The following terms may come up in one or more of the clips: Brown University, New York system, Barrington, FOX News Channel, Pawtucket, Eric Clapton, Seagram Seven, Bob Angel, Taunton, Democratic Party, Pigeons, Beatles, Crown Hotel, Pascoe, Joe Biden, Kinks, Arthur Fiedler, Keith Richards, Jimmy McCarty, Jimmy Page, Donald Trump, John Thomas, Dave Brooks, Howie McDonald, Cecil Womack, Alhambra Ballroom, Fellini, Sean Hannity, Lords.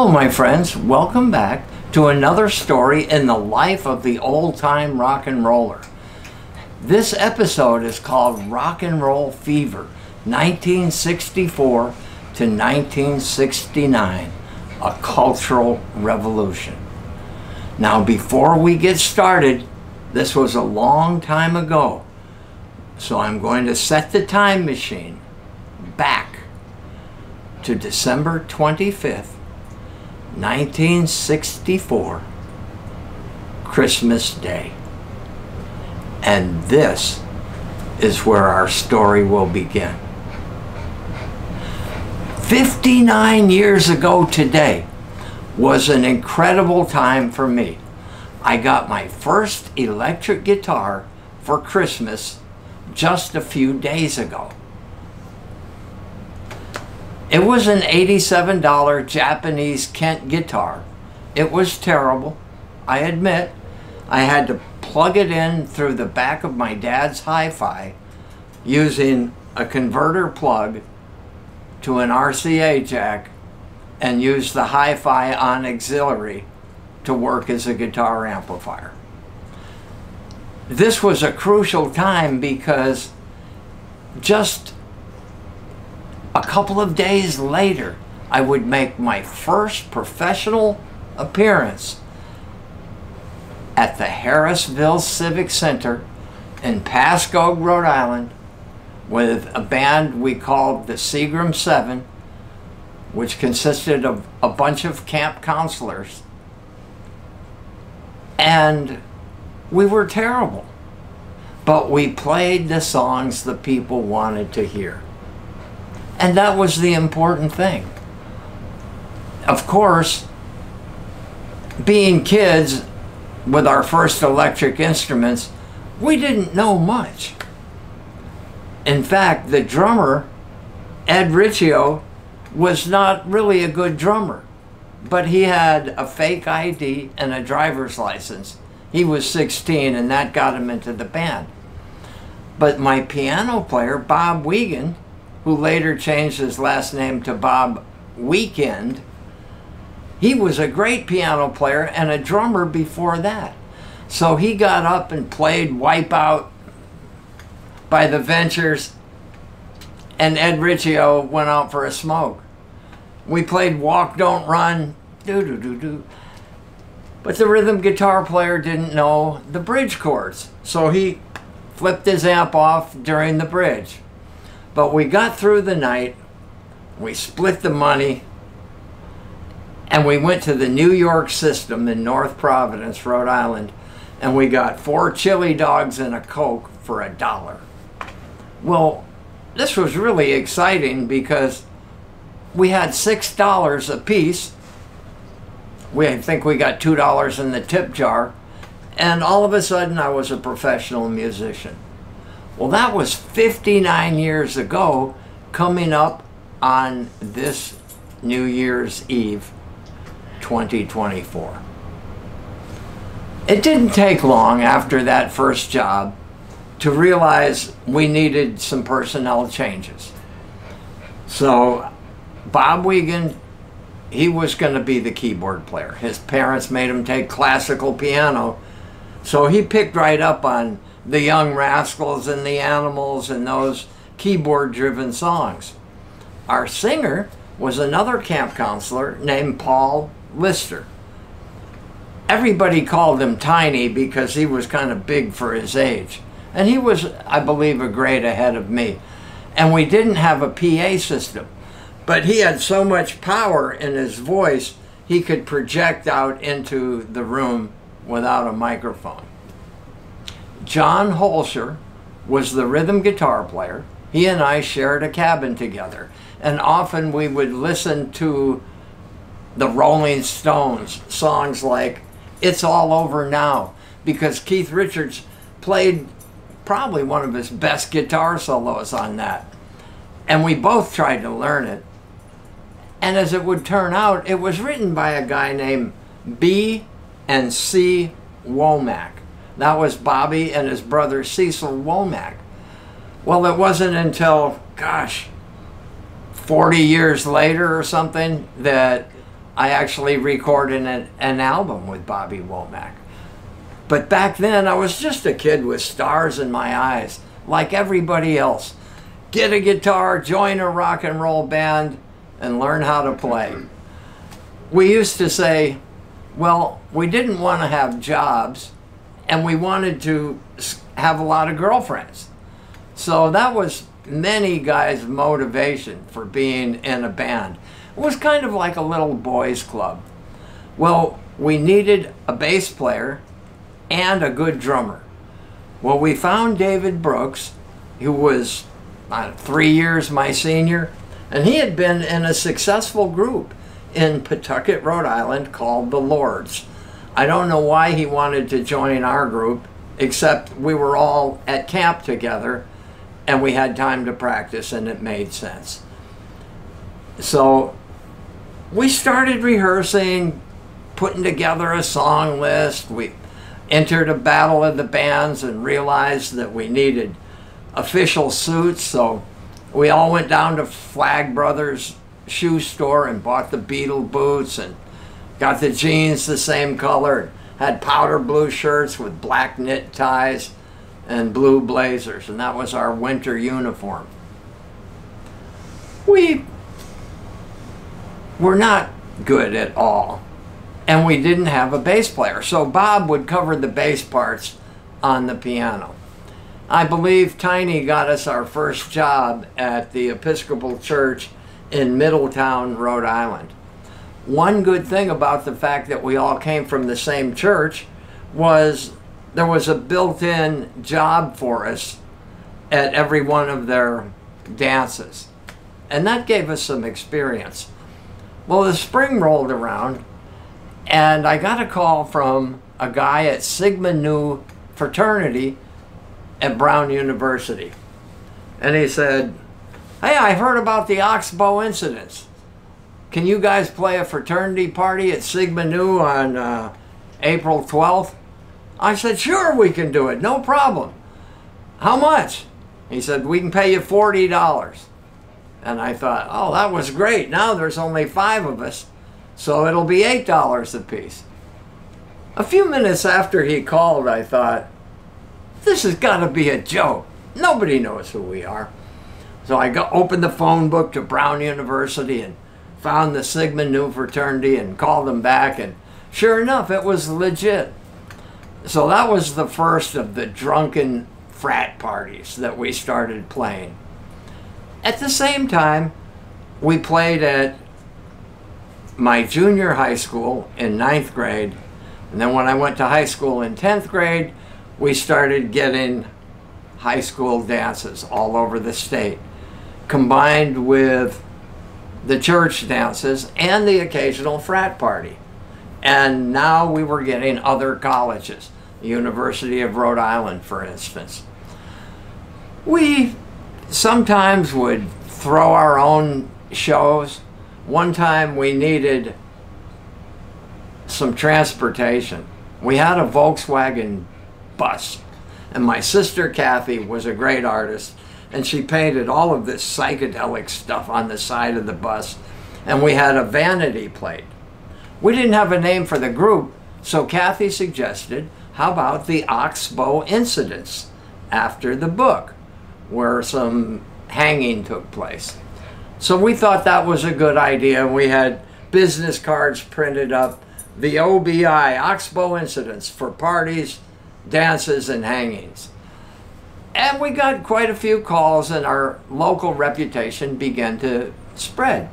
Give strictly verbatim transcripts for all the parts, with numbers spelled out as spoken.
Hello, my friends. Welcome back to another story in the life of the old-time rock and roller. This episode is called Rock and Roll Fever, nineteen sixty-four to nineteen sixty-nine, a cultural revolution. Now, before we get started, this was a long time ago, so I'm going to set the time machine back to December twenty-fifth, nineteen sixty-four, Christmas Day. And this is where our story will begin. fifty-nine years ago today was an incredible time for me. I got my first electric guitar for Christmas just a few days ago. It was an eighty-seven dollar Japanese Kent guitar. It was terrible, I admit. I had to plug it in through the back of my dad's hi-fi using a converter plug to an R C A jack and use the hi-fi on auxiliary to work as a guitar amplifier. This was a crucial time because just a couple of days later, I would make my first professional appearance at the Harrisville Civic Center in Pascoe, Rhode Island, with a band we called the Seagram Seven, which consisted of a bunch of camp counselors. And we were terrible, but we played the songs the people wanted to hear. And that was the important thing. Of course, being kids with our first electric instruments, we didn't know much. In fact, the drummer, Ed Riccio, was not really a good drummer, but he had a fake I D and a driver's license. He was sixteen, and that got him into the band. But my piano player, Bob Wiegand, who later changed his last name to Bob Wiegand, he was a great piano player and a drummer before that. So he got up and played Wipeout by the Ventures, and Ed Riccio went out for a smoke. We played Walk, Don't Run, doo-doo-doo-doo. But the rhythm guitar player didn't know the bridge chords, so he flipped his amp off during the bridge. But we got through the night, we split the money, and we went to the New York System in North Providence, Rhode Island, and we got four chili dogs and a Coke for a dollar. Well, this was really exciting because we had six dollars apiece. We, I think we got two dollars in the tip jar, and all of a sudden I was a professional musician. Well, that was fifty-nine years ago, coming up on this New Year's Eve, twenty twenty-four. It didn't take long after that first job to realize we needed some personnel changes. So Bob Wiegand, he was going to be the keyboard player. His parents made him take classical piano, so he picked right up on the Young Rascals and the Animals and those keyboard-driven songs. Our singer was another camp counselor named Paul Lister. Everybody called him Tiny because he was kind of big for his age. And he was, I believe, a grade ahead of me. And we didn't have a P A system, but he had so much power in his voice, he could project out into the room without a microphone. John Holscher was the rhythm guitar player. He and I shared a cabin together, and often we would listen to the Rolling Stones songs like It's All Over Now, because Keith Richards played probably one of his best guitar solos on that. And we both tried to learn it. And as it would turn out, it was written by a guy named B and C Womack. That was Bobby and his brother Cecil Womack. Well, it wasn't until, gosh, forty years later or something that I actually recorded an, an album with Bobby Womack. But back then, I was just a kid with stars in my eyes, like everybody else. Get a guitar, join a rock and roll band, and learn how to play. We used to say, well, we didn't want to have jobs, and we wanted to have a lot of girlfriends. So that was many guys' motivation for being in a band. It was kind of like a little boys' club. Well, we needed a bass player and a good drummer. Well, we found David Brooks, who was uh, three years my senior, and he had been in a successful group in Pawtucket, Rhode Island, called the Lords. I don't know why he wanted to join our group, except we were all at camp together and we had time to practice and it made sense. So we started rehearsing, putting together a song list. We entered a battle of the bands and realized that we needed official suits, so we all went down to Flagg Brothers shoe store and bought the Beatle boots and got the jeans the same color, had powder blue shirts with black knit ties and blue blazers, and that was our winter uniform. We were not good at all. And we didn't have a bass player, so Bob would cover the bass parts on the piano. I believe Tiny got us our first job at the Episcopal Church in Middletown, Rhode Island. One good thing about the fact that we all came from the same church was there was a built-in job for us at every one of their dances. And that gave us some experience. Well, the spring rolled around, and I got a call from a guy at Sigma Nu fraternity at Brown University. And he said, hey, I heard about the Oxbow Incidents. Can you guys play a fraternity party at Sigma Nu on uh, April twelfth? I said, sure, we can do it, no problem. How much? He said, we can pay you forty dollars. And I thought, oh, that was great. Now there's only five of us, so it'll be eight dollars a piece. A few minutes after he called, I thought, this has got to be a joke. Nobody knows who we are. So I go, opened the phone book to Brown University and found the Sigma Nu fraternity and called them back, and sure enough, it was legit. So that was the first of the drunken frat parties that we started playing. At the same time, we played at my junior high school in ninth grade, and then when I went to high school in tenth grade, we started getting high school dances all over the state, combined with the church dances and the occasional frat party. And now we were getting other colleges, the University of Rhode Island, for instance. We sometimes would throw our own shows. One time we needed some transportation. We had a Volkswagen bus, and my sister Kathy was a great artist, and she painted all of this psychedelic stuff on the side of the bus, and we had a vanity plate. We didn't have a name for the group, so Kathy suggested, how about the Oxbow Incidents, after the book, where some hanging took place. So we thought that was a good idea. We had business cards printed up, the O B I, Oxbow Incidents, for parties, dances, and hangings. And we got quite a few calls, and our local reputation began to spread.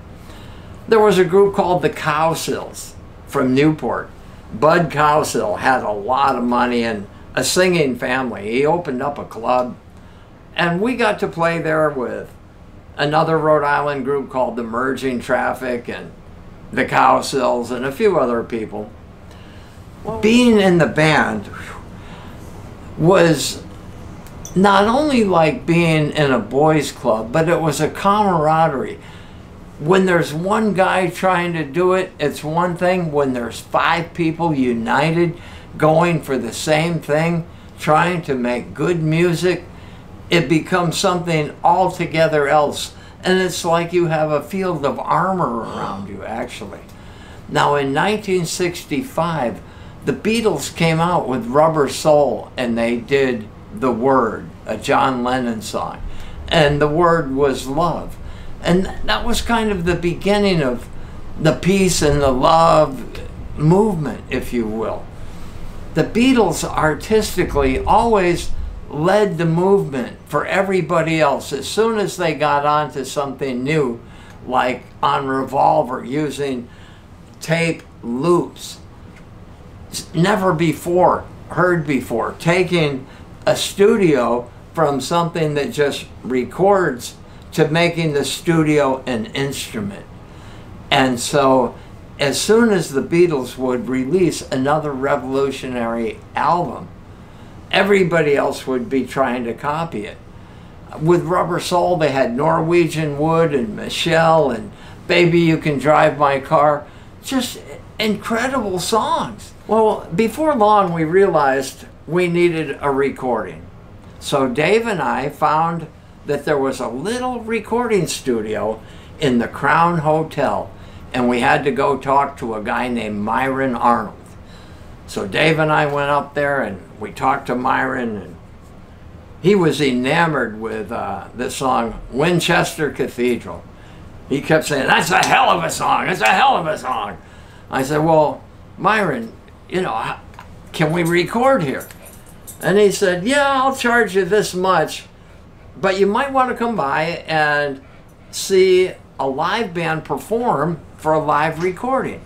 There was a group called the Cowsills from Newport. Bud Cowsill had a lot of money and a singing family. He opened up a club, and we got to play there with another Rhode Island group called the Merging Traffic and the Cowsills and a few other people. Well, being in the band was not only like being in a boys' club, but it was a camaraderie. When there's one guy trying to do it, it's one thing. When there's five people united, going for the same thing, trying to make good music, it becomes something altogether else, and it's like you have a field of armor around you, actually. Now in nineteen sixty-five, the Beatles came out with Rubber Soul and they did The Word, a John Lennon song. And the word was love. And that was kind of the beginning of the peace and the love movement, if you will. The Beatles artistically always led the movement for everybody else. As soon as they got onto something new, like on Revolver, using tape loops, never before heard before, taking a studio from something that just records to making the studio an instrument. And so as soon as the Beatles would release another revolutionary album, everybody else would be trying to copy it. With Rubber Soul, they had Norwegian Wood and Michelle and Baby You Can Drive My Car, just incredible songs. Well, before long we realized we needed a recording. So Dave and I found that there was a little recording studio in the Crown Hotel, and we had to go talk to a guy named Myron Arnold. So Dave and I went up there and we talked to Myron, and he was enamored with uh, this song, Winchester Cathedral. He kept saying, that's a hell of a song, that's a hell of a song. I said, well, Myron, you know, can we record here? And he said, yeah, I'll charge you this much, but you might want to come by and see a live band perform for a live recording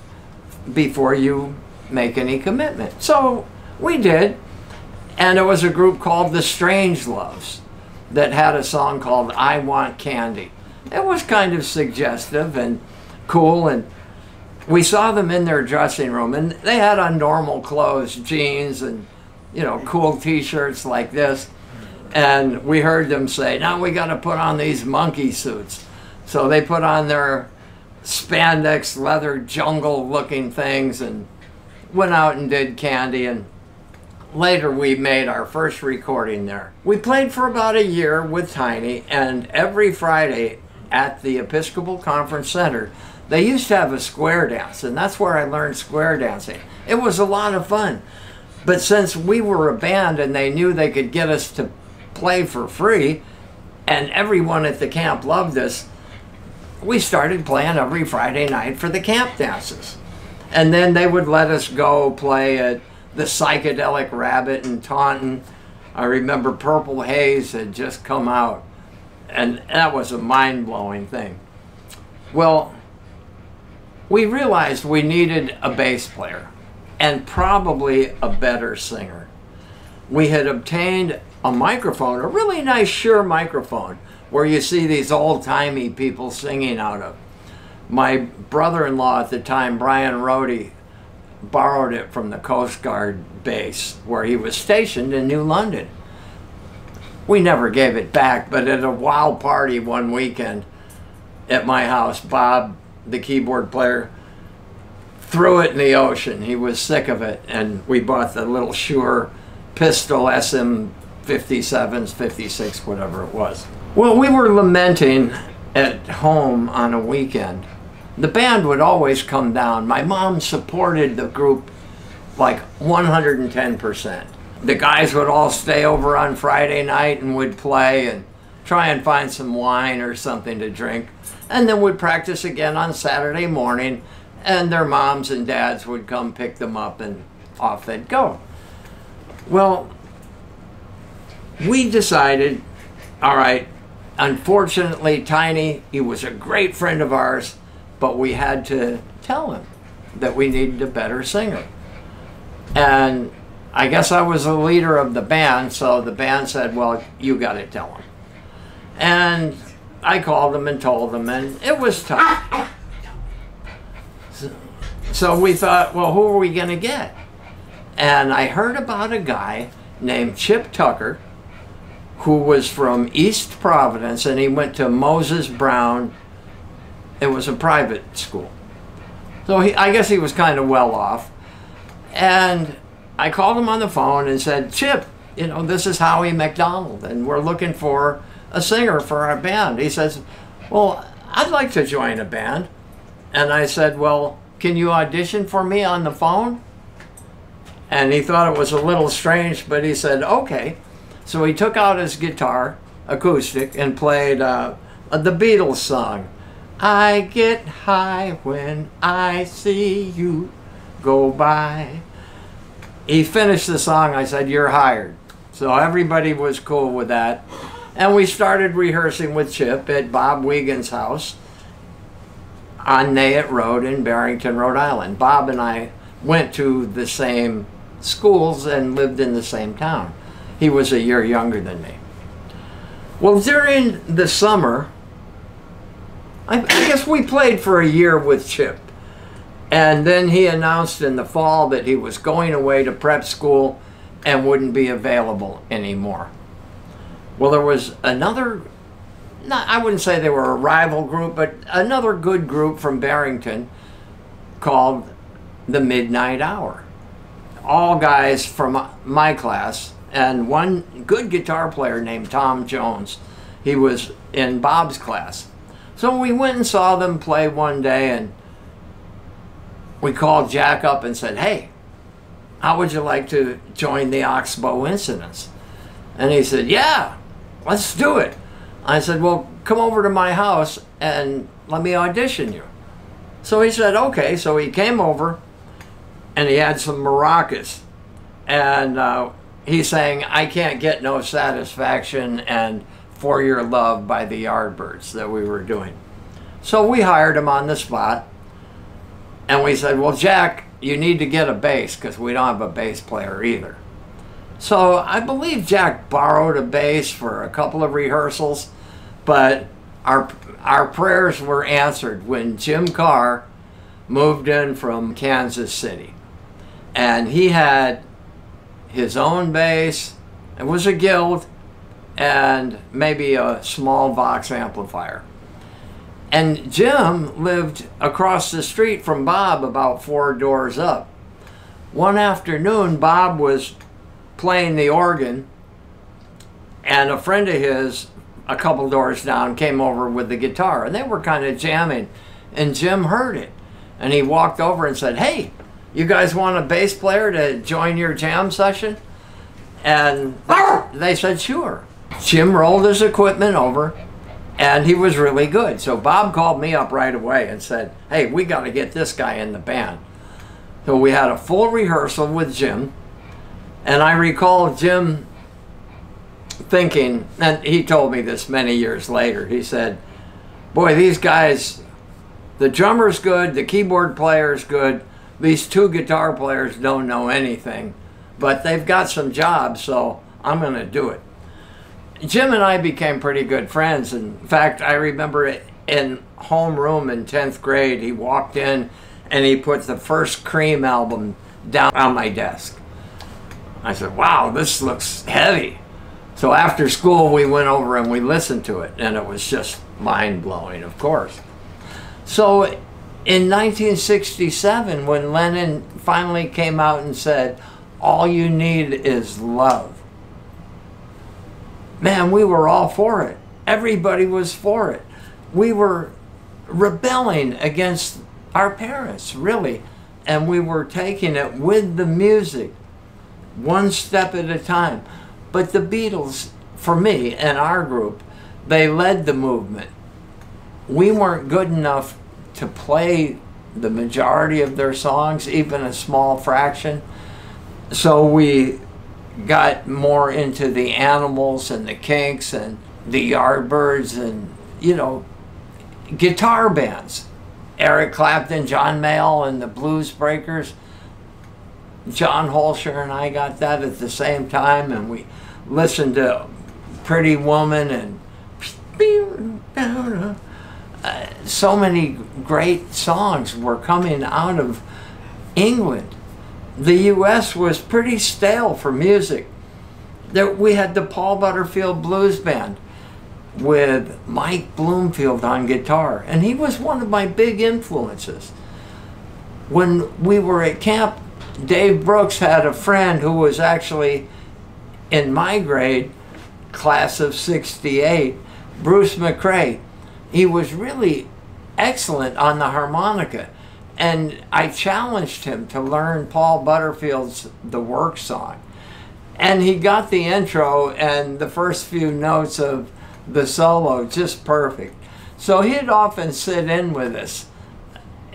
before you make any commitment. So we did, and it was a group called The Strange Loves that had a song called I Want Candy. It was kind of suggestive and cool, and we saw them in their dressing room, and they had on normal clothes, jeans and, you know, cool t-shirts like this. And we heard them say, now we got to put on these monkey suits. So they put on their spandex leather jungle looking things and went out and did Candy, and later we made our first recording there. We played for about a year with Tiny, and every Friday at the Episcopal Conference Center they used to have a square dance, and that's where I learned square dancing. It was a lot of fun, but since we were a band and they knew they could get us to play for free and everyone at the camp loved us, we started playing every Friday night for the camp dances. And then they would let us go play at the Psychedelic Rabbit in Taunton. I remember Purple Haze had just come out, and that was a mind-blowing thing. Well, we realized we needed a bass player and probably a better singer. We had obtained a microphone, a really nice Shure microphone, where you see these old-timey people singing out of. My brother-in-law at the time, Brian Rohde, borrowed it from the Coast Guard base where he was stationed in New London. We never gave it back, but at a wild party one weekend at my house, Bob, the keyboard player, threw it in the ocean. He was sick of it, and we bought the little Shure pistol S M fifty-sevens, fifty-six, whatever it was. Well, we were lamenting at home on a weekend. The band would always come down. My mom supported the group like one hundred ten percent. The guys would all stay over on Friday night and would play and try and find some wine or something to drink, and then would practice again on Saturday morning, and their moms and dads would come pick them up and off they'd go. Well, we decided, all right, unfortunately, Tiny, he was a great friend of ours, but we had to tell him that we needed a better singer. And I guess I was the leader of the band, so the band said, well, you got to tell him. And I called them and told them, and it was tough. So, so we thought, well, who are we going to get? And I heard about a guy named Chip Tucker, who was from East Providence, and he went to Moses Brown. It was a private school. So he, I guess he was kind of well off. And I called him on the phone and said, Chip, you know, this is Howie McDonald, and we're looking for a singer for our band. He says, well, I'd like to join a band. And I said, well, can you audition for me on the phone? And he thought it was a little strange, but he said, okay. So he took out his guitar, acoustic, and played uh, the Beatles song. I get high when I see you go by. He finished the song, I said, you're hired. So everybody was cool with that. And we started rehearsing with Chip at Bob Wiegand's house on Nahant Road in Barrington, Rhode Island. Bob and I went to the same schools and lived in the same town. He was a year younger than me. Well, during the summer, I, I guess we played for a year with Chip. And then he announced in the fall that he was going away to prep school and wouldn't be available anymore. Well, there was another, not, I wouldn't say they were a rival group, but another good group from Barrington called the Midnight Hour. All guys from my class, and one good guitar player named Tom Jones. He was in Bob's class. So we went and saw them play one day, and we called Jack up and said, hey, how would you like to join the Oxbow Incidents? And he said, yeah, let's do it. I said, well, come over to my house and let me audition you. So he said, okay. So he came over and he had some maracas. And uh, he sang I Can't Get No Satisfaction and For Your Love by the Yardbirds that we were doing. So we hired him on the spot. And we said, well, Jack, you need to get a bass because we don't have a bass player either. So I believe Jack borrowed a bass for a couple of rehearsals, but our, our prayers were answered when Jim Carr moved in from Kansas City. And he had his own bass, it was a Guild, and maybe a small Vox amplifier. And Jim lived across the street from Bob about four doors up. One afternoon, Bob was playing the organ, and a friend of his a couple doors down came over with the guitar, and they were kind of jamming, and Jim heard it. And he walked over and said, hey, you guys want a bass player to join your jam session? And they said, sure. Jim rolled his equipment over, and he was really good. So Bob called me up right away and said, hey, we got to get this guy in the band. So we had a full rehearsal with Jim. And I recall Jim thinking, and he told me this many years later, he said, boy, these guys, the drummer's good, the keyboard player's good, these two guitar players don't know anything, but they've got some jobs, so I'm going to do it. Jim and I became pretty good friends. In fact, I remember in homeroom in tenth grade, he walked in and he put the first Cream album down on my desk. I said, wow, this looks heavy. So after school, we went over and we listened to it, and it was just mind-blowing, of course. So in nineteen sixty-seven, when Lennon finally came out and said, all you need is love, man, we were all for it. Everybody was for it. We were rebelling against our parents, really, and we were taking it with the music, one step at a time. But the Beatles, for me and our group, they led the movement. We weren't good enough to play the majority of their songs, even a small fraction, so we got more into the Animals and the Kinks and the Yardbirds and, you know, guitar bands. Eric Clapton, John Mayall, and the Blues Breakers. John Holscher and I got that at the same time, and we listened to Pretty Woman and uh, so many great songs were coming out of England. The U S was pretty stale for music. There, we had the Paul Butterfield Blues Band with Mike Bloomfield on guitar, and he was one of my big influences. When we were at camp, Dave Brooks had a friend who was actually in my grade, class of sixty-eight, Bruce McRae. He was really excellent on the harmonica. And I challenged him to learn Paul Butterfield's The Work Song. And he got the intro and the first few notes of the solo just perfect. So he'd often sit in with us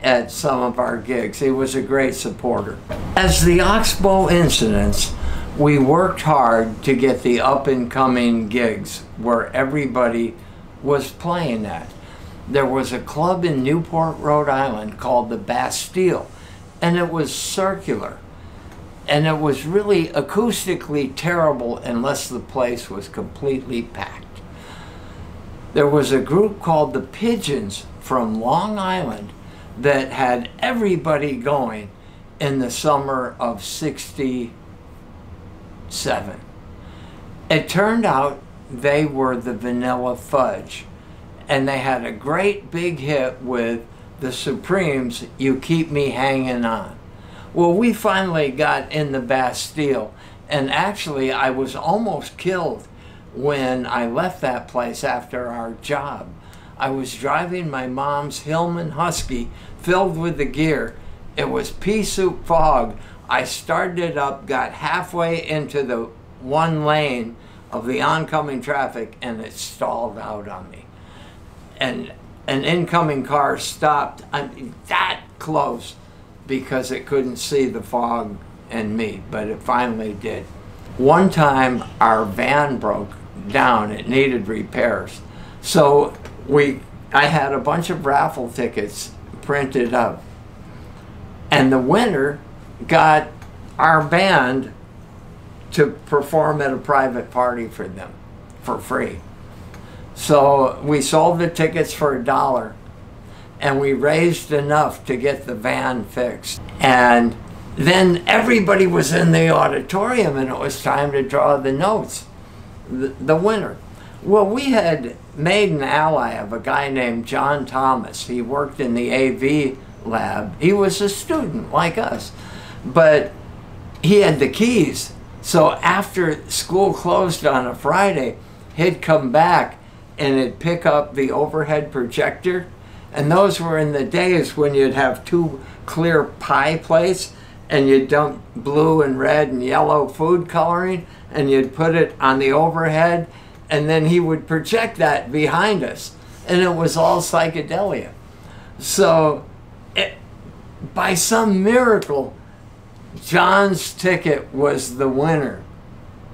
at some of our gigs. He was a great supporter. As the Oxbow Incidents, we worked hard to get the up-and-coming gigs where everybody was playing at. There was a club in Newport, Rhode Island called the Bastille, and it was circular. And it was really acoustically terrible unless the place was completely packed. There was a group called the Pigeons from Long Island that had everybody going in the summer of sixty-seven. It turned out they were the Vanilla Fudge, and they had a great big hit with the Supremes, You Keep Me Hanging On. Well, we finally got in the Bastille, and actually I was almost killed when I left that place after our job. I was driving my mom's Hillman Husky filled with the gear. It was pea soup fog. I started it up, got halfway into the one lane of the oncoming traffic, and it stalled out on me. And an incoming car stopped. I mean, that close, because it couldn't see the fog and me, but it finally did. One time our van broke down. It needed repairs. So we, I had a bunch of raffle tickets printed up, and the winner got our band to perform at a private party for them for free. So we sold the tickets for a dollar, and we raised enough to get the van fixed. And then everybody was in the auditorium, and it was time to draw the notes, the, the winner. Well, we had made an ally of a guy named John Thomas. He worked in the A V lab. He was a student like us, but he had the keys. So after school closed on a Friday, he'd come back and it'd pick up the overhead projector. And those were in the days when you'd have two clear pie plates, and you'd dump blue and red and yellow food coloring, and you'd put it on the overhead, and then he would project that behind us. And it was all psychedelia. So it, by some miracle, John's ticket was the winner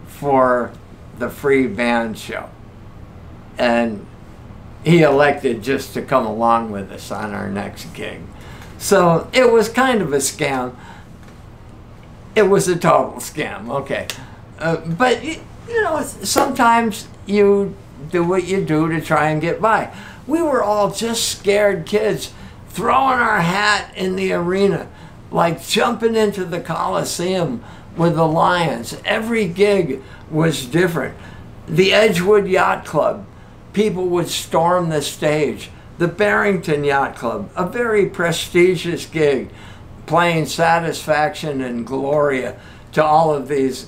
for the free band show. And he elected just to come along with us on our next gig. So it was kind of a scam. It was a total scam, okay. Uh, but, you know, sometimes you do what you do to try and get by. We were all just scared kids throwing our hat in the arena, like jumping into the Coliseum with the Lions. Every gig was different. The Edgewood Yacht Club, people would storm the stage. The Barrington Yacht Club, a very prestigious gig, playing Satisfaction and Gloria to all of these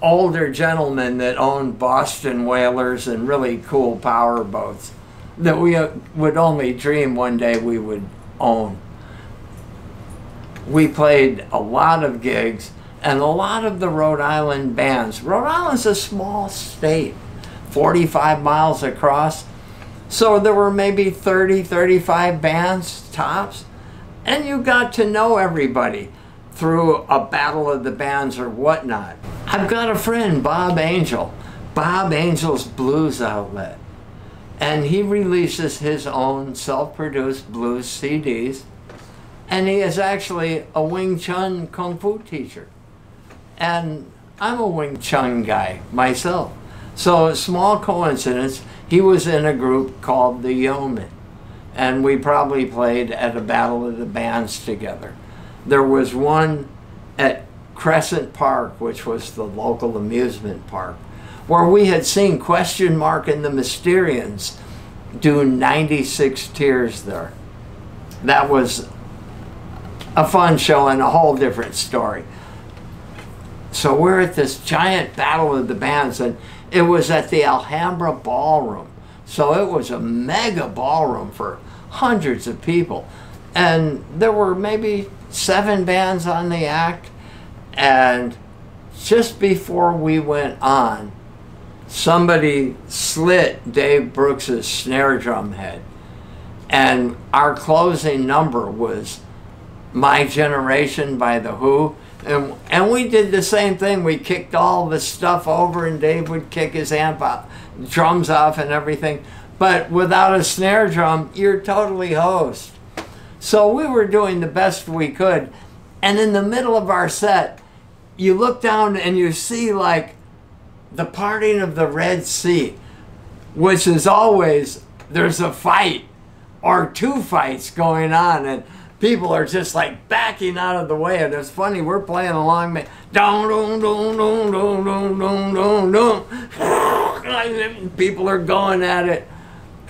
older gentlemen that owned Boston whalers and really cool power boats that we would only dream one day we would own. We played a lot of gigs, and a lot of the Rhode Island bands. Rhode Island's a small state, forty-five miles across. So there were maybe thirty, thirty-five bands tops. And you got to know everybody through a battle of the bands or whatnot. I've got a friend, Bob Angel, Bob Angel's Blues Outlet. And he releases his own self-produced blues C Ds. And he is actually a Wing Chun Kung Fu teacher. And I'm a Wing Chun guy myself. So a small coincidence, he was in a group called the Yeomen, and we probably played at a battle of the bands together. There was one at Crescent Park, which was the local amusement park, where we had seen Question Mark and the Mysterians do ninety-six Tears there. That was a fun show and a whole different story. So we're at this giant battle of the bands, and it was at the Alhambra Ballroom. So it was a mega ballroom for hundreds of people. and there were maybe seven bands on the act, and just before we went on, somebody slit Dave Brooks's snare drum head, and our closing number was My Generation by The Who, and and we did the same thing. We kicked all the stuff over, and Dave would kick his amp out, drums off and everything, but without a snare drum, you're totally hosed. So we were doing the best we could, and in the middle of our set, you look down and you see like the parting of the Red Sea, which is always, there's a fight or two fights going on, and people are just like backing out of the way. And it's funny, we're playing along, don don don don don don don don. People are going at it.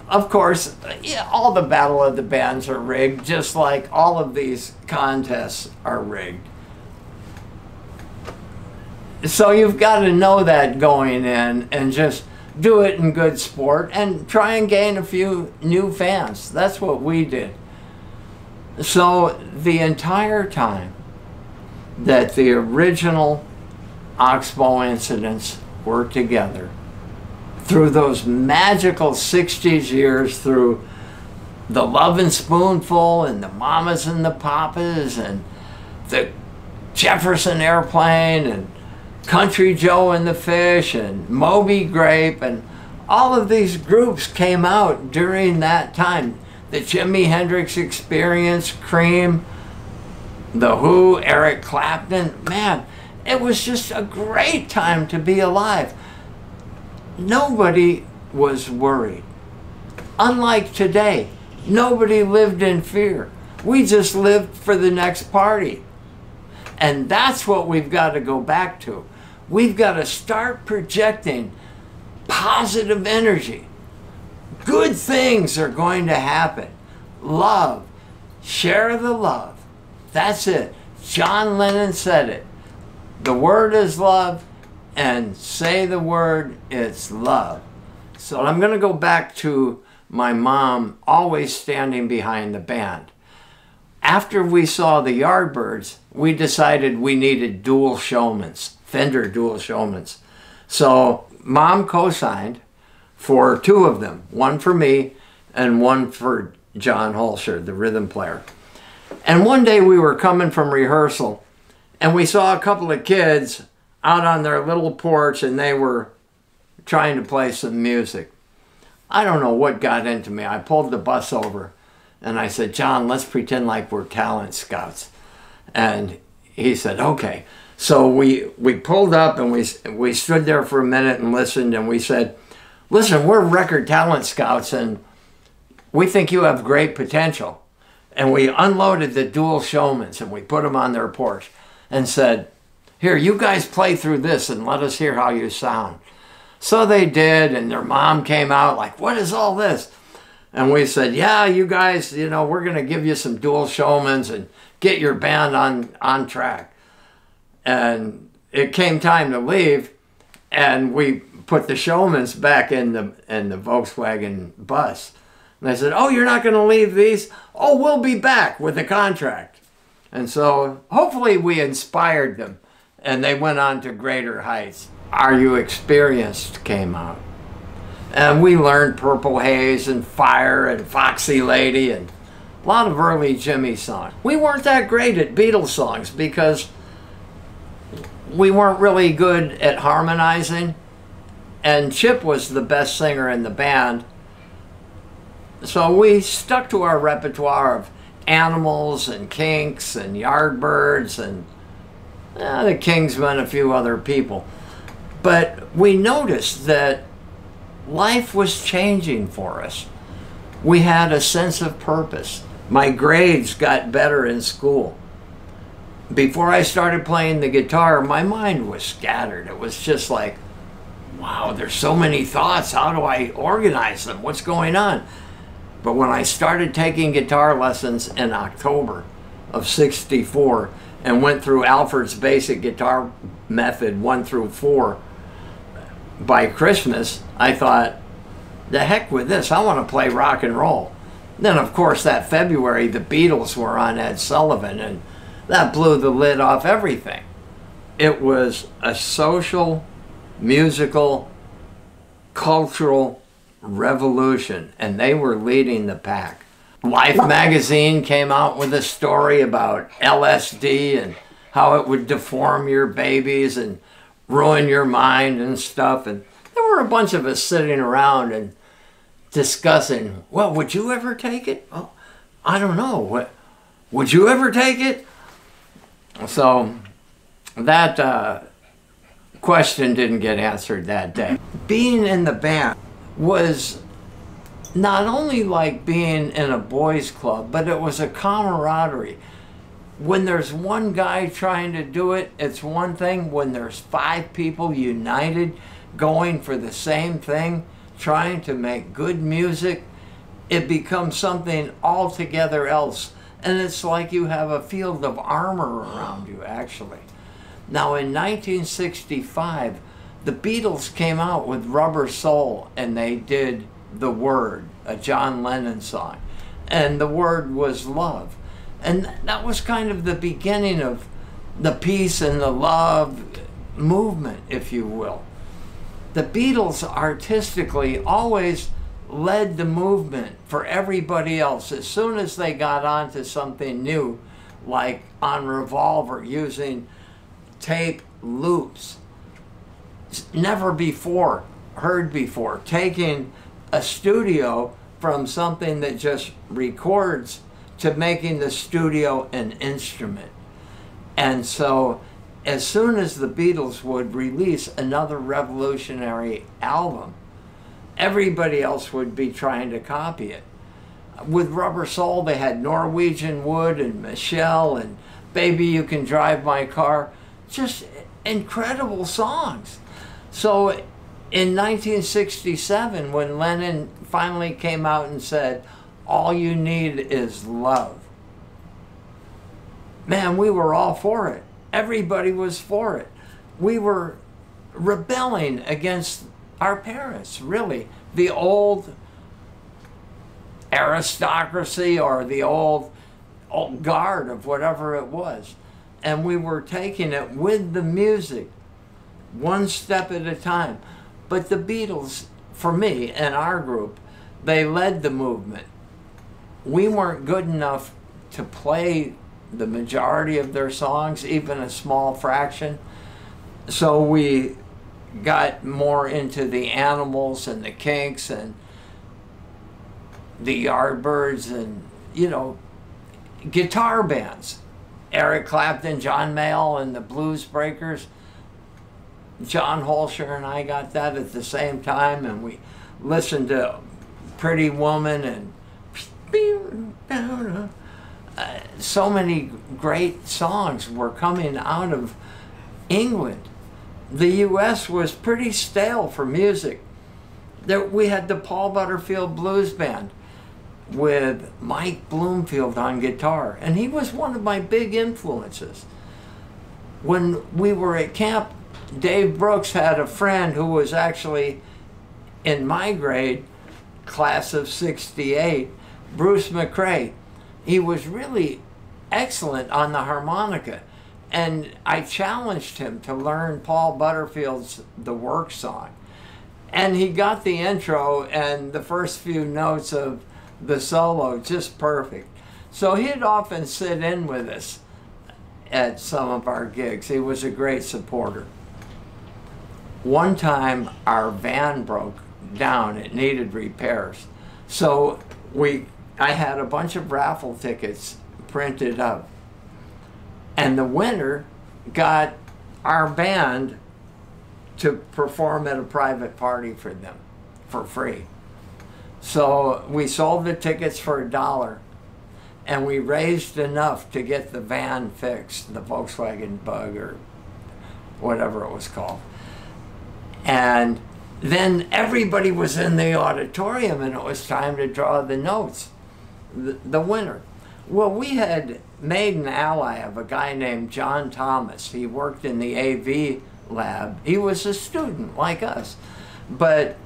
Of course, all the Battle of the Bands are rigged, just like all of these contests are rigged. So you've got to know that going in and just do it in good sport and try and gain a few new fans. That's what we did. So the entire time that the original Oxbow Incidents were together, through those magical sixties years, through the Love and Spoonful and the Mamas and the Papas and the Jefferson Airplane and Country Joe and the Fish and Moby Grape, and all of these groups came out during that time. The Jimi Hendrix Experience, Cream, The Who, Eric Clapton. Man, it was just a great time to be alive. Nobody was worried. Unlike today, nobody lived in fear. We just lived for the next party. And that's what we've got to go back to. We've got to start projecting positive energy. Good things are going to happen. Love. Share the love. That's it. John Lennon said it. The word is love. And say the word, it's love. So I'm going to go back to my mom always standing behind the band. After we saw the Yardbirds, we decided we needed dual showmans, Fender dual showmans. So Mom co-signed for two of them, one for me and one for John Holscher, the rhythm player. And one day we were coming from rehearsal and we saw a couple of kids out on their little porch, and they were trying to play some music. I don't know what got into me. I pulled the bus over and I said, John, let's pretend like we're talent scouts. And he said, okay. So we, we pulled up and we, we stood there for a minute and listened, and we said, listen, we're record talent scouts and we think you have great potential. And we unloaded the dual showmans and we put them on their porch and said, here, you guys play through this and let us hear how you sound. So they did, and their mom came out like, what is all this? And we said, yeah, you guys, you know, we're going to give you some dual showmans and get your band on, on track. And it came time to leave, and we put the showmans back in the, in the Volkswagen bus. And I said, oh, you're not going to leave these? Oh, we'll be back with the contract. And so hopefully we inspired them. And they went on to greater heights. Are You Experienced came out. And we learned Purple Haze and Fire and Foxy Lady and a lot of early Jimmy songs. We weren't that great at Beatles songs because we weren't really good at harmonizing. And Chip was the best singer in the band. So we stuck to our repertoire of Animals and Kinks and Yardbirds and Uh, the Kingsmen, a few other people. But we noticed that life was changing for us. We had a sense of purpose. My grades got better in school. Before I started playing the guitar, my mind was scattered. It was just like, wow, there's so many thoughts. How do I organize them? What's going on? But when I started taking guitar lessons in October of sixty-four, and went through Alfred's basic guitar method one through four, by Christmas I thought, the heck with this, I want to play rock and roll. Then, of course, that February, the Beatles were on Ed Sullivan, and that blew the lid off everything. It was a social, musical, cultural revolution, and they were leading the pack. Life magazine came out with a story about L S D and how it would deform your babies and ruin your mind and stuff. And there were a bunch of us sitting around and discussing, well, would you ever take it? Well, I don't know. What, would you ever take it? So that uh, question didn't get answered that day. Being in the band was not only like being in a boys' club, but it was a camaraderie. When there's one guy trying to do it, it's one thing. When there's five people united, going for the same thing, trying to make good music, it becomes something altogether else. And it's like you have a field of armor around you, actually. Now, in nineteen sixty-five, the Beatles came out with Rubber Soul, and they did The Word, a John Lennon song. And the word was love. And that was kind of the beginning of the peace and the love movement, if you will. The Beatles artistically always led the movement for everybody else. As soon as they got onto something new, like on Revolver, using tape loops, never before heard before, taking a studio from something that just records to making the studio an instrument. And so as soon as the Beatles would release another revolutionary album, everybody else would be trying to copy it. With Rubber Soul, they had Norwegian Wood and Michelle and Baby You Can Drive My Car, just incredible songs. So in nineteen sixty-seven, when Lennon finally came out and said, all you need is love, man, we were all for it. Everybody was for it. We were rebelling against our parents, really. The old aristocracy or the old, old guard of whatever it was. And we were taking it with the music, one step at a time. But the Beatles, for me and our group, they led the movement. We weren't good enough to play the majority of their songs, even a small fraction. So we got more into the Animals and the Kinks and the Yardbirds and, you know, guitar bands. Eric Clapton, John Mayall, and the Blues Breakers. John Holscher and I got that at the same time, and we listened to Pretty Woman and Uh, so many great songs were coming out of England. The U S was pretty stale for music. There, we had the Paul Butterfield Blues Band with Mike Bloomfield on guitar, and he was one of my big influences. When we were at camp, Dave Brooks had a friend who was actually in my grade, class of sixty-eight, Bruce McRae. He was really excellent on the harmonica, and I challenged him to learn Paul Butterfield's The Work song. And he got the intro and the first few notes of the solo just perfect. So he'd often sit in with us at some of our gigs. He was a great supporter. One time our van broke down. It needed repairs. So we, I had a bunch of raffle tickets printed up, and the winner got our band to perform at a private party for them for free. So we sold the tickets for a dollar, and we raised enough to get the van fixed, the Volkswagen Bug or whatever it was called. And then everybody was in the auditorium, and it was time to draw the notes, the, the winner. Well, we had made an ally of a guy named John Thomas. He worked in the A V lab. He was a student like us, but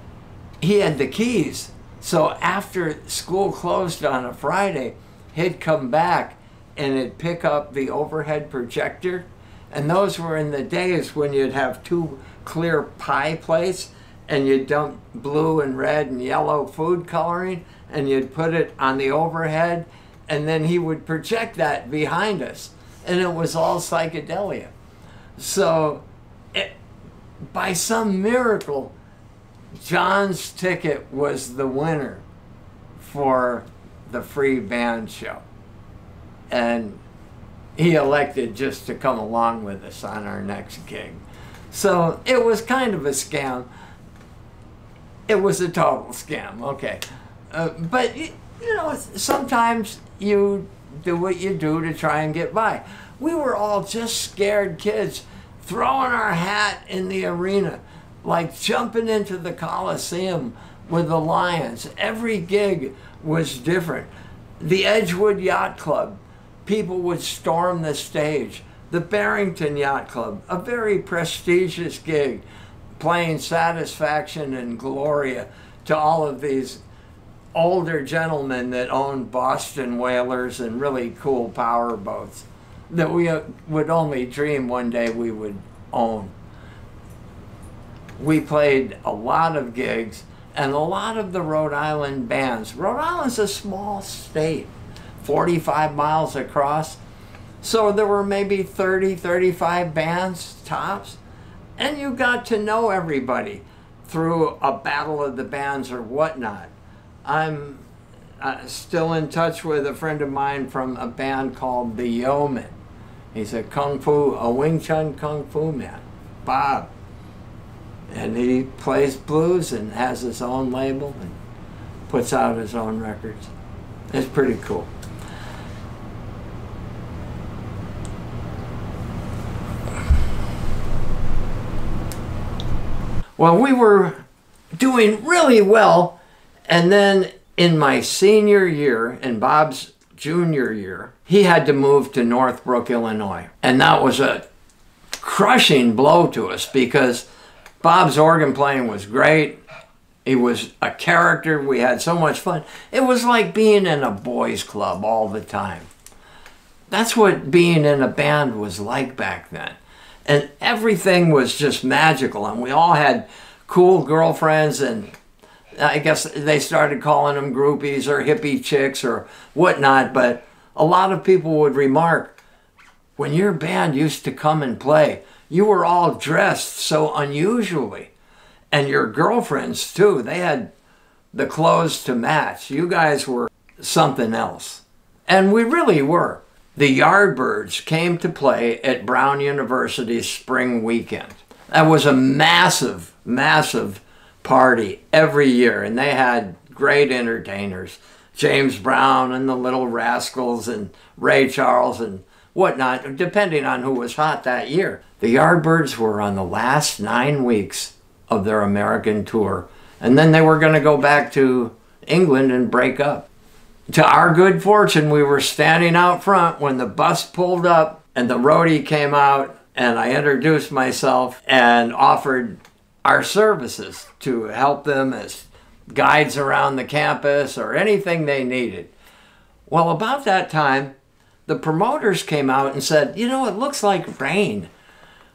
he had the keys. So after school closed on a Friday, he'd come back and he'd pick up the overhead projector. And those were in the days when you'd have two clear pie plates and you'd dump blue and red and yellow food coloring and you'd put it on the overhead, and then he would project that behind us. And it was all psychedelia. So it, by some miracle, John's ticket was the winner for the free band show. And he elected just to come along with us on our next gig. So it was kind of a scam. It was a total scam, okay. Uh, but, you know, sometimes you do what you do to try and get by. We were all just scared kids throwing our hat in the arena, like jumping into the Coliseum with the Lions. Every gig was different. The Edgewood Yacht Club, people would storm the stage. The Barrington Yacht Club, a very prestigious gig, playing Satisfaction and Gloria to all of these older gentlemen that owned Boston whalers and really cool power boats that we would only dream one day we would own. We played a lot of gigs and a lot of the Rhode Island bands. Rhode Island's a small state, forty-five miles across, so there were maybe thirty, thirty-five bands tops, and you got to know everybody through a battle of the bands or whatnot. I'm uh, still in touch with a friend of mine from a band called The Yeoman. He's a Kung Fu, a Wing Chun Kung Fu man, Bob. And he plays blues and has his own label and puts out his own records. It's pretty cool. Well, we were doing really well, and then in my senior year and Bob's junior year, he had to move to Northbrook, Illinois. And that was a crushing blow to us because Bob's organ playing was great. He was a character. We had so much fun. It was like being in a boys' club all the time. That's what being in a band was like back then. And everything was just magical. And we all had cool girlfriends, and I guess they started calling them groupies or hippie chicks or whatnot. But a lot of people would remark, when your band used to come and play, you were all dressed so unusually. And your girlfriends, too, they had the clothes to match. You guys were something else. And we really were. The Yardbirds came to play at Brown University's spring weekend. That was a massive, massive party every year. And they had great entertainers. James Brown and the Little Rascals and Ray Charles and whatnot, depending on who was hot that year. The Yardbirds were on the last nine weeks of their American tour, and then they were going to go back to England and break up. To our good fortune, we were standing out front when the bus pulled up and the roadie came out, and I introduced myself and offered our services to help them as guides around the campus or anything they needed. Well, about that time, the promoters came out and said, you know, it looks like rain.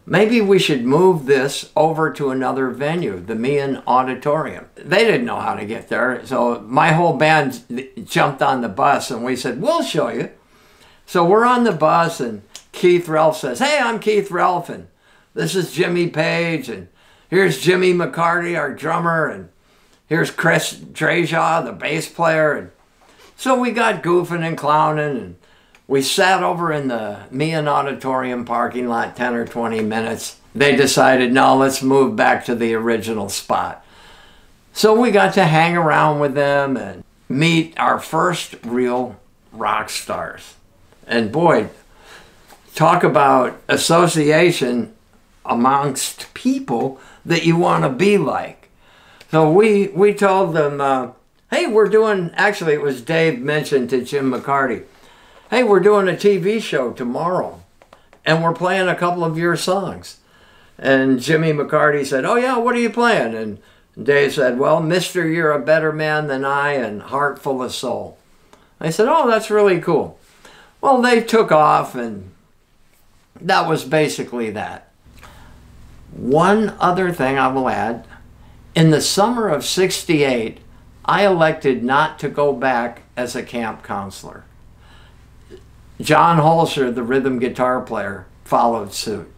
Maybe we should move this over to another venue, the Meehan Auditorium. They didn't know how to get there, so my whole band jumped on the bus and we said, we'll show you. So we're on the bus and Keith Relf says, hey, I'm Keith Relf, and this is Jimmy Page, and here's Jimmy McCarty, our drummer, and here's Chris Dreja, the bass player. And so we got goofing and clowning, and we sat over in the Meehan Auditorium parking lot ten or twenty minutes. They decided, no, let's move back to the original spot. So we got to hang around with them and meet our first real rock stars. And boy, talk about association amongst people that you want to be like. So we, we told them, uh, hey, we're doing, actually it was Dave mentioned to Jim McCarty, hey, we're doing a T V show tomorrow, and we're playing a couple of your songs. And Jimmy McCarty said, oh yeah, what are you playing? And And Dave said, well, mister, you're a better man than I and heart full of soul. I said, oh, that's really cool. Well, they took off, and that was basically that. One other thing I will add, in the summer of sixty-eight, I elected not to go back as a camp counselor. John Holscher, the rhythm guitar player, followed suit.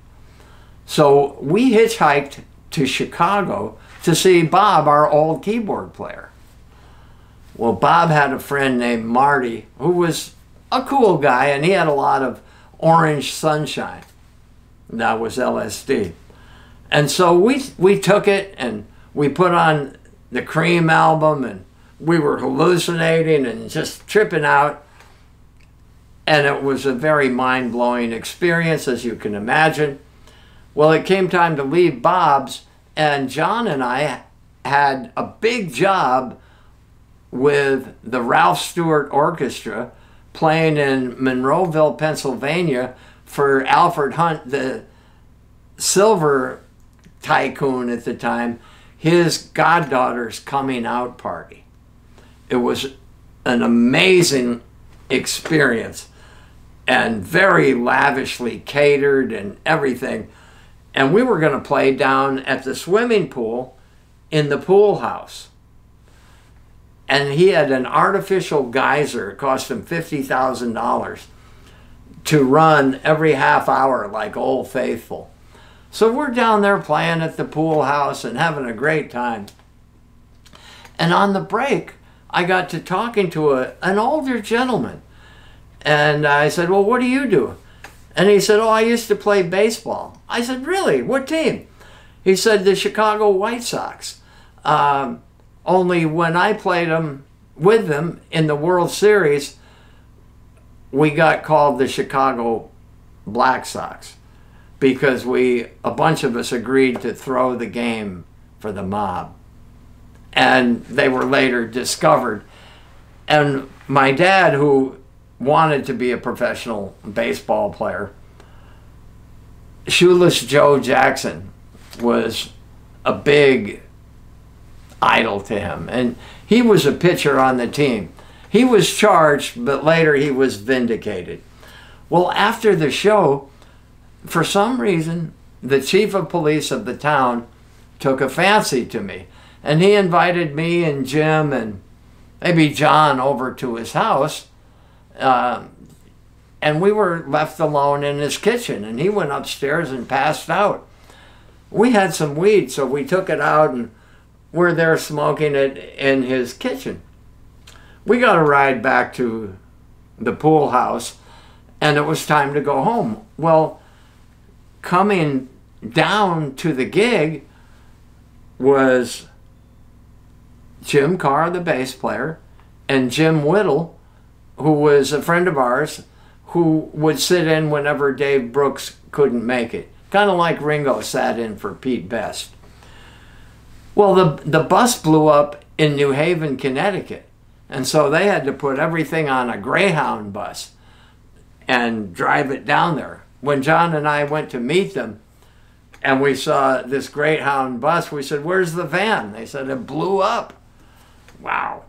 So we hitchhiked to Chicago to see Bob, our old keyboard player. Well, Bob had a friend named Marty, who was a cool guy, and he had a lot of orange sunshine. That was L S D. And so we, we took it, and we put on the Cream album, and we were hallucinating and just tripping out. And it was a very mind-blowing experience, as you can imagine. Well, it came time to leave Bob's, and John and I had a big job with the Ralph Stewart Orchestra playing in Monroeville, Pennsylvania for Alfred Hunt, the silver tycoon at the time, his goddaughter's coming out party. It was an amazing experience and very lavishly catered and everything. And we were going to play down at the swimming pool in the pool house. And he had an artificial geyser, it cost him fifty thousand dollars, to run every half hour like Old Faithful. So we're down there playing at the pool house and having a great time. And on the break, I got to talking to a, an older gentleman. And I said, well, what do you do? And he said, oh, I used to play baseball. I said, really? What team? He said, the Chicago White Sox. Um, Only when I played them with them in the World Series, we got called the Chicago Black Sox because we, a bunch of us agreed to throw the game for the mob. And they were later discovered. And my dad, who wanted to be a professional baseball player, Shoeless Joe Jackson was a big idol to him, and he was a pitcher on the team. He was charged, but later he was vindicated. Well, after the show, for some reason, the chief of police of the town took a fancy to me, and he invited me and Jim and maybe John over to his house, uh, and we were left alone in his kitchen, and he went upstairs and passed out. We had some weed, so we took it out and we're there smoking it in his kitchen. We got a ride back to the pool house, and it was time to go home. Well, coming down to the gig was Jim Carr, the bass player, and Jim Whittle, who was a friend of ours, who would sit in whenever Dave Brooks couldn't make it. Kind of like Ringo sat in for Pete Best. Well, the, the bus blew up in New Haven, Connecticut, and so they had to put everything on a Greyhound bus and drive it down there. When John and I went to meet them and we saw this Greyhound bus, we said, where's the van? They said, it blew up. Wow.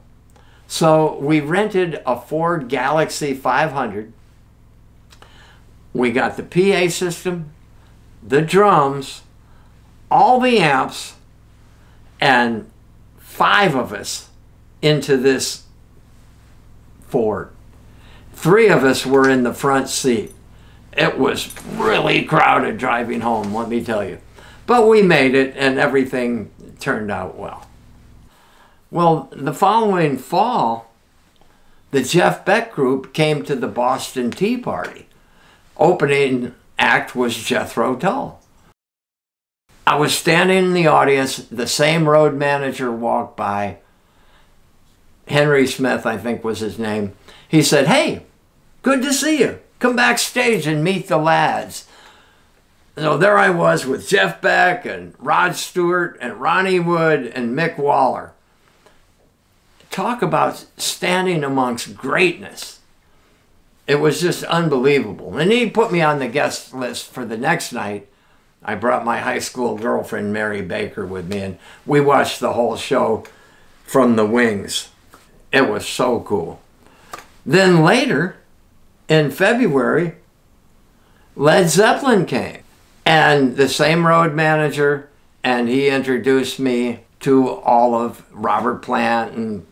So we rented a Ford Galaxy five hundred. We got the P A system, the drums, all the amps, and five of us into this Ford. Three of us were in the front seat. It was really crowded driving home, let me tell you. But we made it, and everything turned out well. Well, the following fall, the Jeff Beck Group came to the Boston Tea Party. Opening act was Jethro Tull. I was standing in the audience, the same road manager walked by, Henry Smith, I think was his name. He said, hey, good to see you. Come backstage and meet the lads. So there I was with Jeff Beck and Rod Stewart and Ronnie Wood and Mick Waller. Talk about standing amongst greatness. It was just unbelievable. And he put me on the guest list for the next night I brought my high school girlfriend, Mary Baker, with me, and we watched the whole show from the wings. It was so cool. Then later, in February, Led Zeppelin came, and the same road manager, and he introduced me to all of Robert Plant and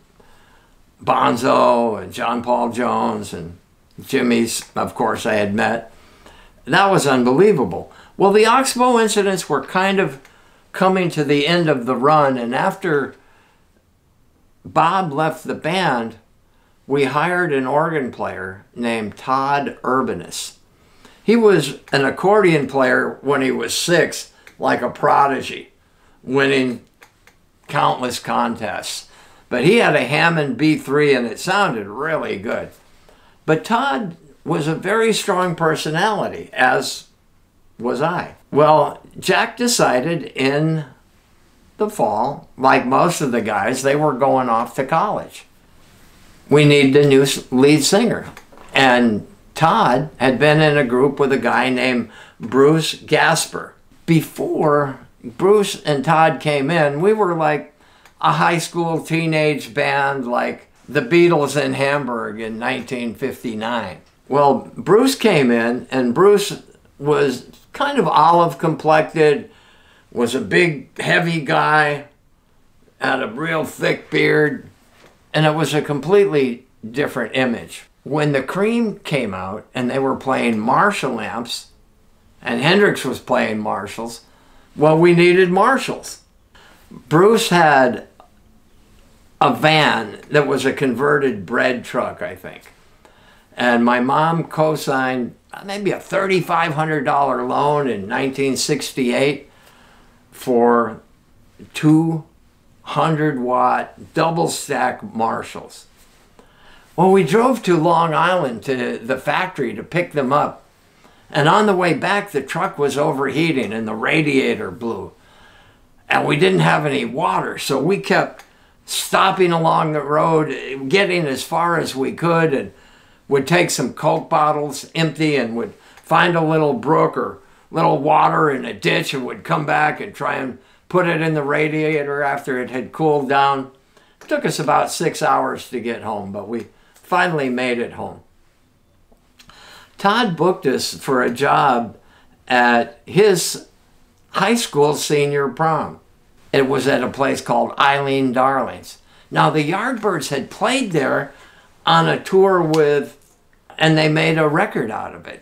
Bonzo and John Paul Jones and Jimmy's, of course, I had met. That was unbelievable. Well, the Oxbow Incidents were kind of coming to the end of the run, and after Bob left the band, we hired an organ player named Todd Urbanus. He was an accordion player when he was six, like a prodigy, winning countless contests. But he had a Hammond B three, and it sounded really good. But Todd was a very strong personality, as was I. Well, Jack decided in the fall, like most of the guys, they were going off to college. We need a new lead singer. And Todd had been in a group with a guy named Bruce Gasper. Before Bruce and Todd came in, we were like a high school teenage band, like the Beatles in Hamburg in nineteen fifty-nine. Well, Bruce came in, and Bruce was kind of olive-complected, was a big, heavy guy, had a real thick beard, and it was a completely different image. When the Cream came out and they were playing Marshall amps, and Hendrix was playing Marshalls, well, we needed Marshalls. Bruce had a van that was a converted bread truck, I think. And my mom co-signed maybe a thirty-five hundred dollar loan in nineteen sixty-eight for two hundred watt double-stack Marshalls. Well, we drove to Long Island to the factory to pick them up. And on the way back, the truck was overheating and the radiator blew. And we didn't have any water, so we kept stopping along the road, getting as far as we could, and would take some Coke bottles empty and would find a little brook or little water in a ditch and would come back and try and put it in the radiator after it had cooled down. It took us about six hours to get home, but we finally made it home. Todd booked us for a job at his high school senior prom. It was at a place called Eileen Darling's. Now, the Yardbirds had played there on a tour with, and they made a record out of it.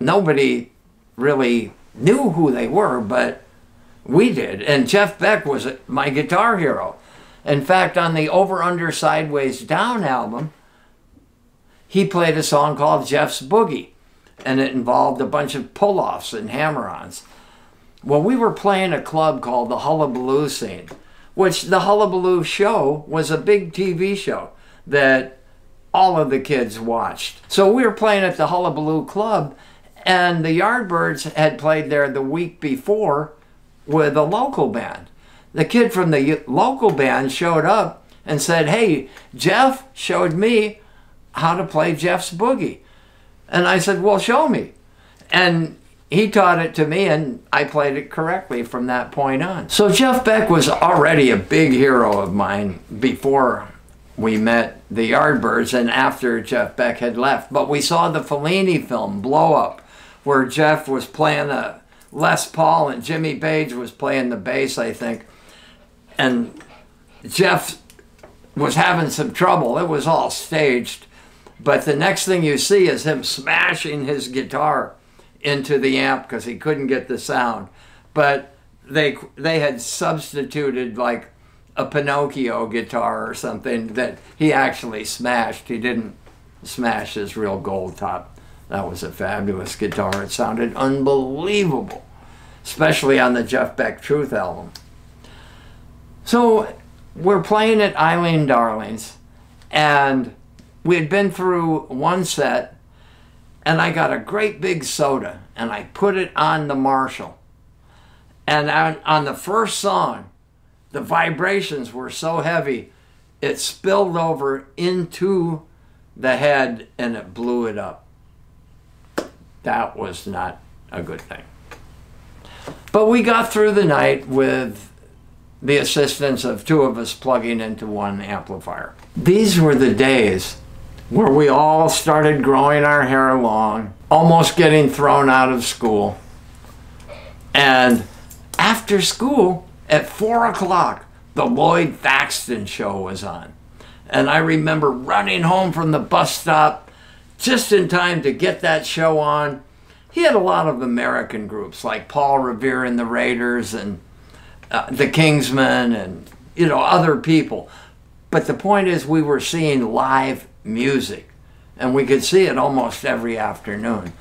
Nobody really knew who they were, but we did. And Jeff Beck was my guitar hero. In fact, on the Over Under Sideways Down album, he played a song called Jeff's Boogie, and it involved a bunch of pull-offs and hammer-ons. Well, we were playing a club called the Hullabaloo Scene, which the Hullabaloo show was a big T V show that all of the kids watched. So we were playing at the Hullabaloo Club, and the Yardbirds had played there the week before with a local band. The kid from the local band showed up and said, "Hey, Jeff showed me how to play Jeff's Boogie." And I said, "Well, show me." And he taught it to me, and I played it correctly from that point on. So Jeff Beck was already a big hero of mine before we met the Yardbirds and after Jeff Beck had left. But we saw the Fellini film, Blow Up, where Jeff was playing a Les Paul and Jimmy Page was playing the bass, I think. And Jeff was having some trouble. It was all staged. But the next thing you see is him smashing his guitar into the amp because he couldn't get the sound. But they, they had substituted like a Pinocchio guitar or something that he actually smashed. He didn't smash his real gold top. That was a fabulous guitar. It sounded unbelievable, especially on the Jeff Beck Truth album. So we're playing at Eileen Darling's, and we had been through one set, and I got a great big soda, and I put it on the Marshall. And on, on the first song, the vibrations were so heavy, it spilled over into the head, and it blew it up. That was not a good thing. But we got through the night with the assistance of two of us plugging into one amplifier. These were the days where we all started growing our hair long, almost getting thrown out of school. And after school, at four o'clock, the Lloyd Thaxton show was on. And I remember running home from the bus stop just in time to get that show on. He had a lot of American groups like Paul Revere and the Raiders and uh, the Kingsmen and, you know, other people. But the point is we were seeing live music, and we could see it almost every afternoon.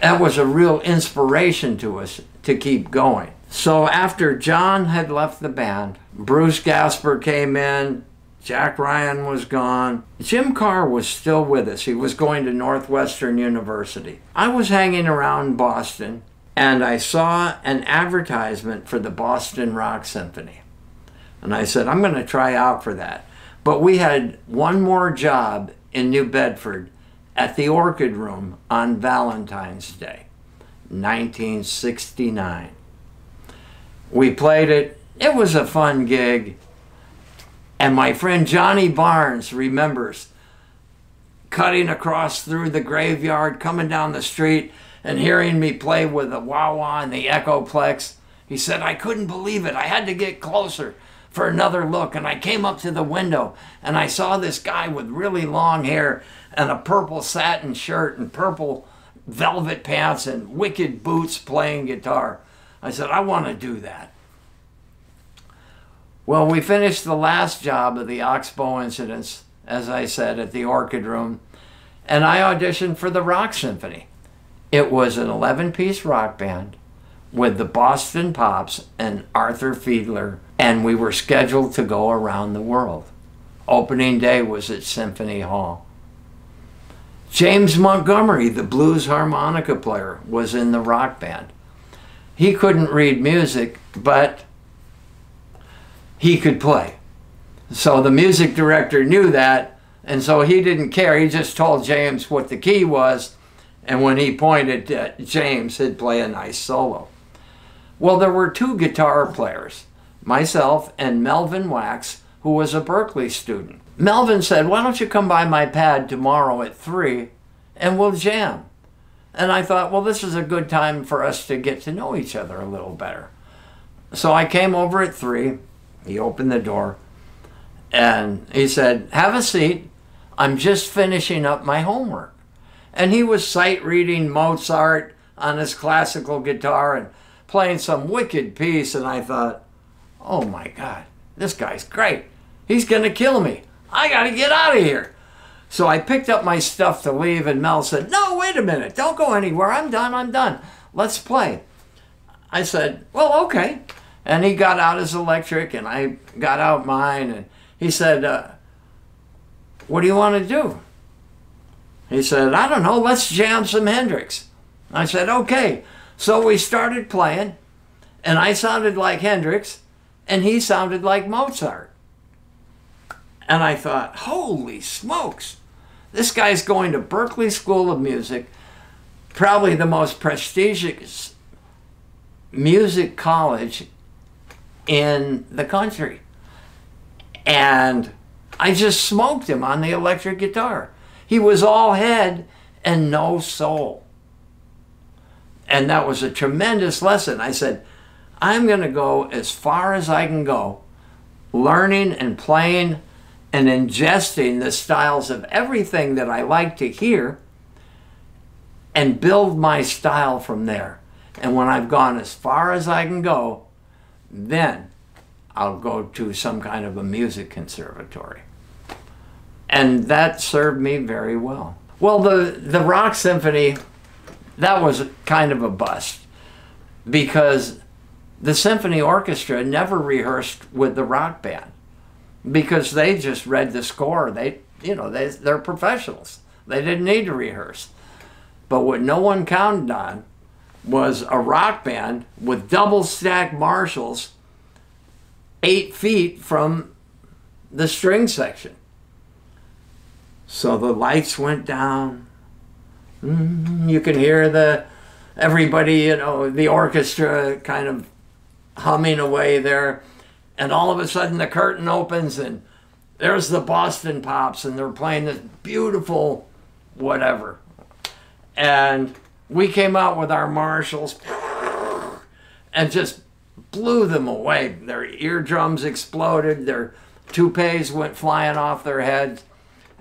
That was a real inspiration to us to keep going. So after John had left the band, Bruce Gasper came in, Jack Ryan was gone, Jim Carr was still with us. He was going to Northwestern University. I was hanging around Boston, and I saw an advertisement for the Boston Rock Symphony. And I said, I'm going to try out for that. But we had one more job in New Bedford at the Orchid Room on Valentine's Day, nineteen sixty-nine. We played it. It was a fun gig. And my friend Johnny Barnes remembers cutting across through the graveyard, coming down the street, and hearing me play with the wah-wah and the Echoplex. He said, I couldn't believe it. I had to get closer for another look, and I came up to the window and I saw this guy with really long hair and a purple satin shirt and purple velvet pants and wicked boots playing guitar. I said, I want to do that. Well, we finished the last job of the Oxbow Incidents, as I said, at the Orchid Room, and I auditioned for the Rock Symphony. It was an eleven-piece rock band with the Boston Pops and Arthur Fiedler, and we were scheduled to go around the world. Opening day was at Symphony Hall. James Montgomery, the blues harmonica player, was in the rock band. He couldn't read music, but he could play. So the music director knew that, and so he didn't care. He just told James what the key was, and when he pointed at James, he'd play a nice solo. Well, there were two guitar players, myself and Melvin Wax, who was a Berkeley student. Melvin said, why don't you come by my pad tomorrow at three and we'll jam? And I thought, well, this is a good time for us to get to know each other a little better. So I came over at three, he opened the door, and he said, have a seat, I'm just finishing up my homework. And he was sight reading Mozart on his classical guitar and playing some wicked piece, and I thought, oh my God, this guy's great. He's gonna kill me. I gotta get out of here. So I picked up my stuff to leave, and Mel said, no, wait a minute, don't go anywhere. I'm done, I'm done. Let's play. I said, well, okay. And he got out his electric, and I got out mine, and he said, uh, what do you want to do? He said, I don't know, let's jam some Hendrix. I said, okay. So we started playing, and I sounded like Hendrix, and he sounded like Mozart. And I thought, holy smokes, this guy's going to Berklee School of Music, probably the most prestigious music college in the country. And I just smoked him on the electric guitar. He was all head and no soul. And that was a tremendous lesson. I said, I'm going to go as far as I can go, learning and playing and ingesting the styles of everything that I like to hear and build my style from there. And when I've gone as far as I can go, then I'll go to some kind of a music conservatory. And that served me very well. Well, the, the Rock Symphony, that was kind of a bust because the symphony orchestra never rehearsed with the rock band. Because they just read the score. They, you know, they, they're professionals. They didn't need to rehearse. But what no one counted on was a rock band with double-stack marshals eight feet from the string section. So the lights went down. You can hear the everybody, you know, the orchestra kind of humming away there. And all of a sudden the curtain opens and there's the Boston Pops, and they're playing this beautiful whatever. And we came out with our marshals and just blew them away. Their eardrums exploded, their toupees went flying off their heads,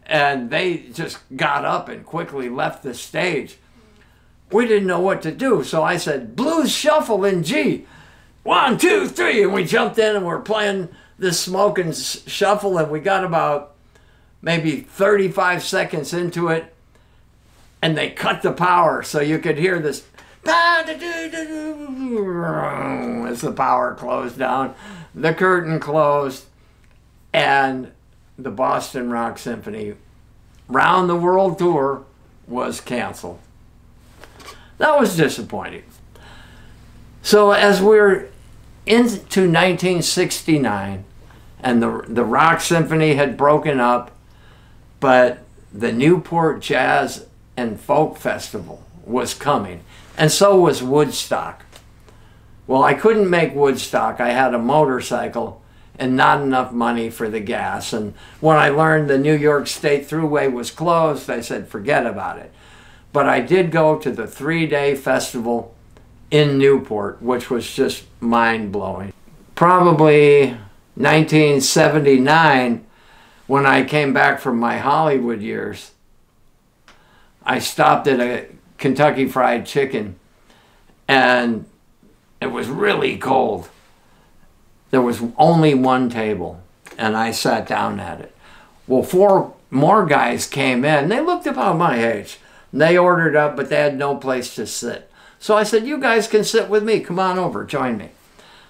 and they just got up and quickly left the stage. We didn't know what to do, so I said, "Blues shuffle in G. One, two, three," and we jumped in and we're playing this smoking shuffle, and we got about maybe thirty-five seconds into it, and they cut the power, so you could hear this. As the power closed down, the curtain closed, and the Boston Rock Symphony Round the World Tour was canceled. That was disappointing. So as we're into nineteen sixty-nine, and the, the Rock Symphony had broken up, but the Newport Jazz and Folk Festival was coming, and so was Woodstock. Well, I couldn't make Woodstock. I had a motorcycle and not enough money for the gas, and when I learned the New York State Thruway was closed, I said, forget about it. But I did go to the three-day festival in Newport, which was just mind-blowing. Probably nineteen seventy-nine, when I came back from my Hollywood years, I stopped at a Kentucky Fried Chicken, and it was really cold. There was only one table, and I sat down at it. Well, four more guys came in. They looked about my age. They ordered up, but they had no place to sit. So I said, "You guys can sit with me. Come on over, join me."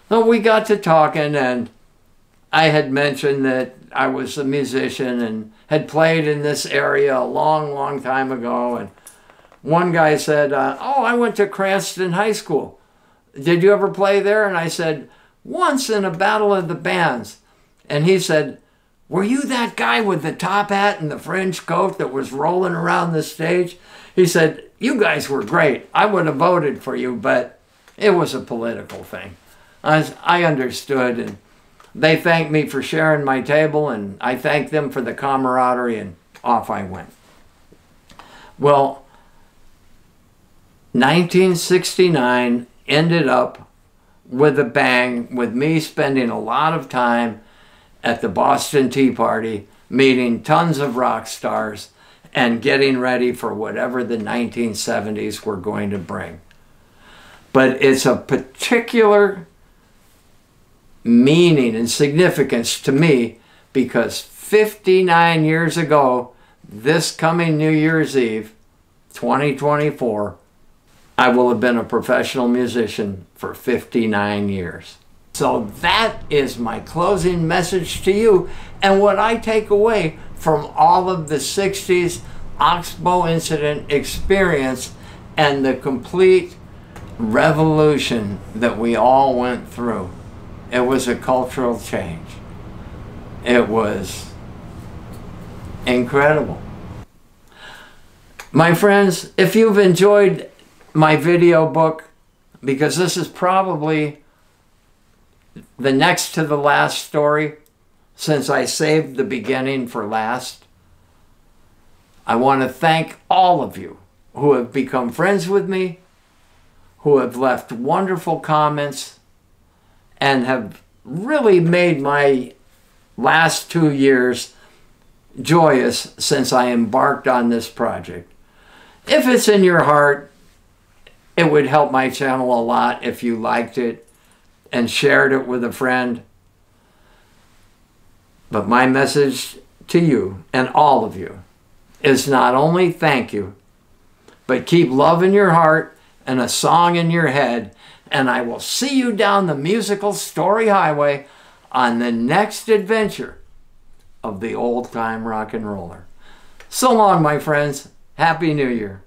So we got to talking, and I had mentioned that I was a musician and had played in this area a long, long time ago. And one guy said, uh, "Oh, I went to Cranston High School. Did you ever play there?" And I said, "Once in a battle of the bands." And he said, "Were you that guy with the top hat and the fringe coat that was rolling around the stage?" He said, "You guys were great. I would have voted for you, but it was a political thing." I, I understood, and they thanked me for sharing my table, and I thanked them for the camaraderie, and off I went. Well, nineteen sixty-nine ended up with a bang, with me spending a lot of time at the Boston Tea Party, meeting tons of rock stars, and getting ready for whatever the nineteen seventies were going to bring. But it's a particular meaning and significance to me, because fifty-nine years ago, this coming New Year's Eve, twenty twenty-four, I will have been a professional musician for fifty-nine years. So that is my closing message to you, and what I take away from all of the sixties Oxbow Incident experience and the complete revolution that we all went through. It was a cultural change. It was incredible. My friends, if you've enjoyed my video book, because this is probably the next to the last story, since I saved the beginning for last, I want to thank all of you who have become friends with me, who have left wonderful comments, and have really made my last two years joyous since I embarked on this project. If it's in your heart, it would help my channel a lot if you liked it and shared it with a friend. But my message to you and all of you is not only thank you, but keep love in your heart and a song in your head. And I will see you down the musical story highway on the next adventure of the old-time rock and roller. So long, my friends. Happy New Year.